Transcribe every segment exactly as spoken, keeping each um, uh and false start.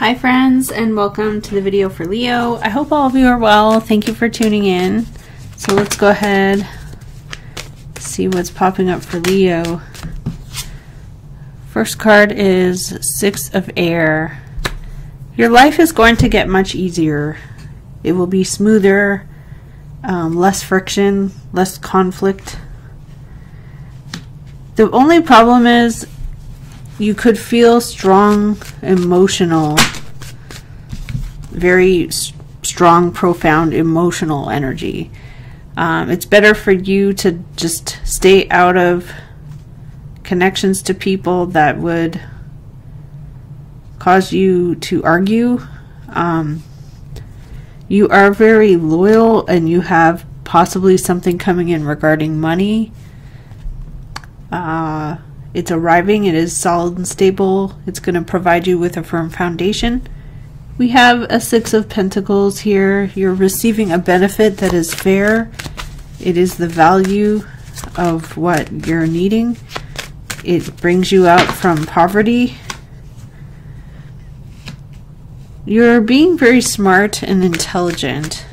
Hi friends, and welcome to the video for Leo. I hope all of you are well. Thank you for tuning in. So let's go ahead see what's popping up for Leo. First card is Six of Air. Your life is going to get much easier. It will be smoother, um, less friction, less conflict. The only problem is you could feel strong, emotional, very s strong, profound emotional energy. Um, it's better for you to just stay out of connections to people that would cause you to argue. Um, you are very loyal, and you have possibly something coming in regarding money. Uh, it's arriving. It is solid and stable. It's going to provide you with a firm foundation. We have a Six of Pentacles here. You're receiving a benefit that is fair. It is the value of what you're needing. It brings you out from poverty. You're being very smart and intelligent.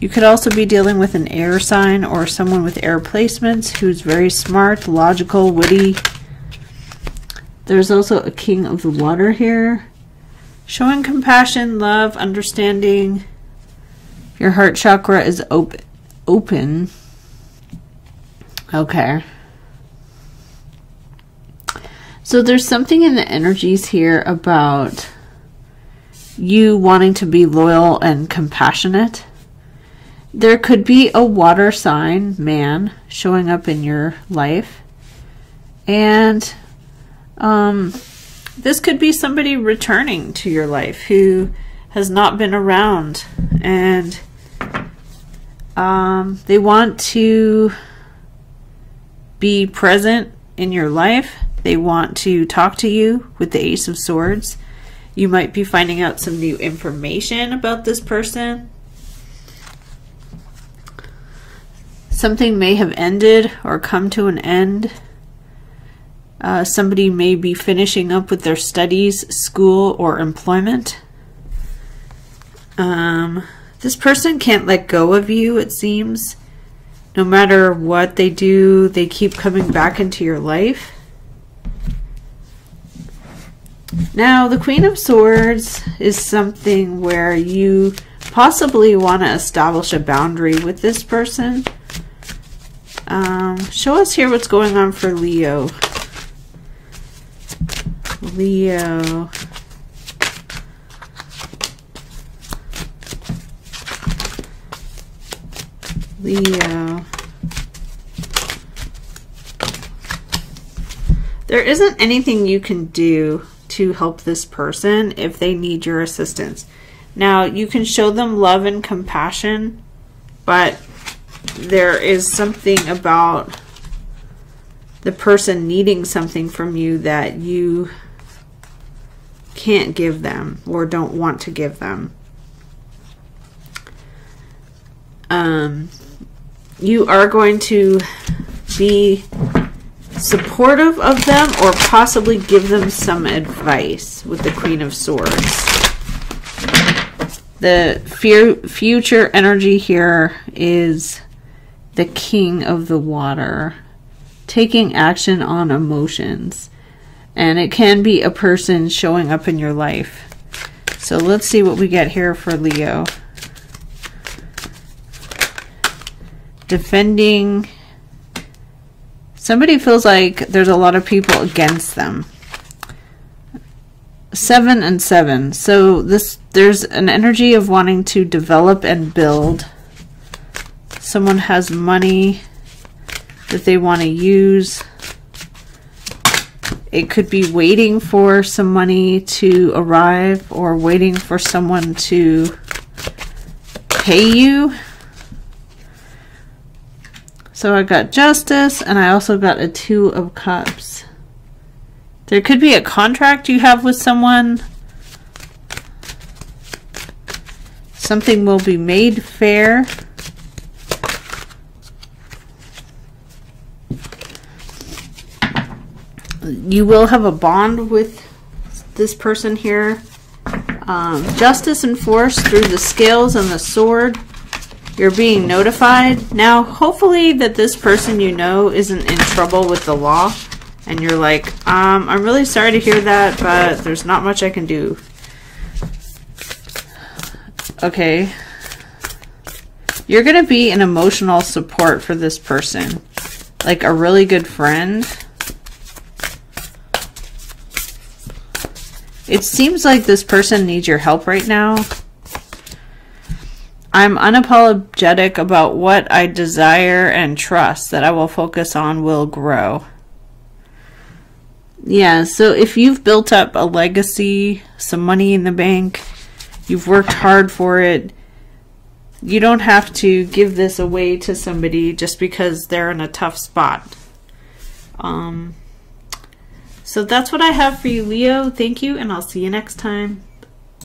You could also be dealing with an air sign or someone with air placements who's very smart, logical, witty. There's also a King of the Water here. Showing compassion, love, understanding. Your heart chakra is op- open. Okay. So there's something in the energies here about you wanting to be loyal and compassionate. There could be a water sign man showing up in your life, and um, this could be somebody returning to your life who has not been around, and um, they want to be present in your life. They want to talk to you with the Ace of Swords. You might be finding out some new information about this person. Something may have ended or come to an end. Uh, somebody may be finishing up with their studies, school, or employment. Um, this person can't let go of you, it seems. No matter what they do, they keep coming back into your life. Now, the Queen of Swords is something where you possibly want to establish a boundary with this person. Um, show us here what's going on for Leo. Leo. Leo. There isn't anything you can do to help this person if they need your assistance. Now, you can show them love and compassion, but there is something about the person needing something from you that you can't give them or don't want to give them. Um, you are going to be supportive of them or possibly give them some advice with the Queen of Swords. The fear, future energy here is the King of the Water, taking action on emotions. And it can be a person showing up in your life. So let's see what we get here for Leo. Defending. Somebody feels like there's a lot of people against them. Seven and seven. So this there's an energy of wanting to develop and build. Someone has money that they want to use. It could be waiting for some money to arrive or waiting for someone to pay you. So I got Justice, and I also got a Two of Cups. There could be a contract you have with someone. Something will be made fair. You will have a bond with this person here. Um, justice enforced through the scales and the sword. You're being notified. Now, hopefully that this person you know isn't in trouble with the law. And you're like, um, I'm really sorry to hear that, but there's not much I can do. Okay. You're going to be an emotional support for this person. Like a really good friend. It seems like this person needs your help right now. I'm unapologetic about what I desire and trust that I will focus on will grow. Yeah, so if you've built up a legacy, some money in the bank, you've worked hard for it, you don't have to give this away to somebody just because they're in a tough spot. Um, so that's what I have for you, Leo. Thank you, and I'll see you next time.